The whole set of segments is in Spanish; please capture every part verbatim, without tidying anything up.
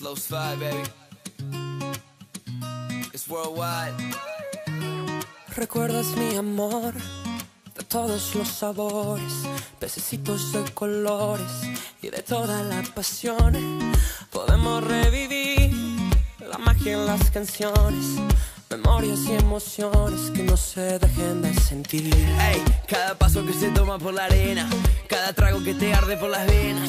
Slow slide, baby. It's worldwide. Recuerdas mi amor de todos los sabores, pececitos de colores y de toda la pasión. Podemos revivir la magia en las canciones, memorias y emociones que no se dejen de sentir. Hey, cada paso que se toma por la arena, cada trago que te arde por las venas,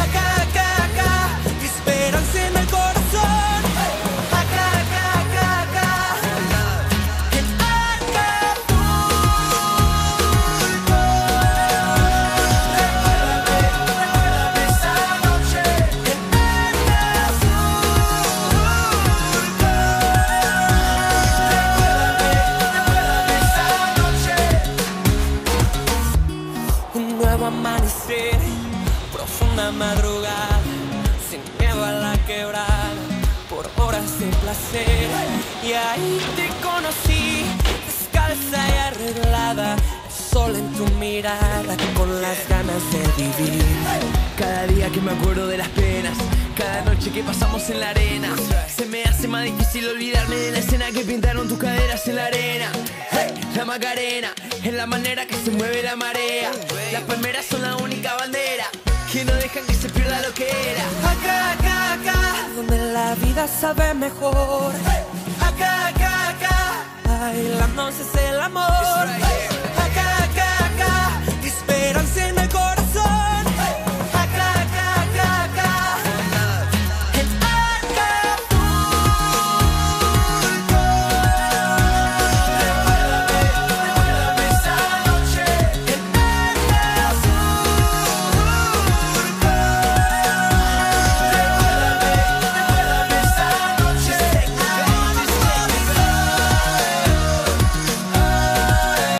Acá, acá, acá, esperanza en el corazón. Amanecer, profunda madrugada, sin miedo a la quebrada, por horas de placer. Y ahí te conocí, descalza y arreglada, el sol en tu mirada, con las ganas de vivir. Cada día que me acuerdo de las penas, cada noche que pasamos en la arena, se me hace más difícil olvidarme de la escena que pintaron tus caderas en la arena. La Macarena es la manera que se mueve la marea. Las palmeras son la única bandera que no dejan que se pierda lo que era. Acá, acá, acá, donde la vida sabe mejor. Acá, acá, acá, bailando es el amor.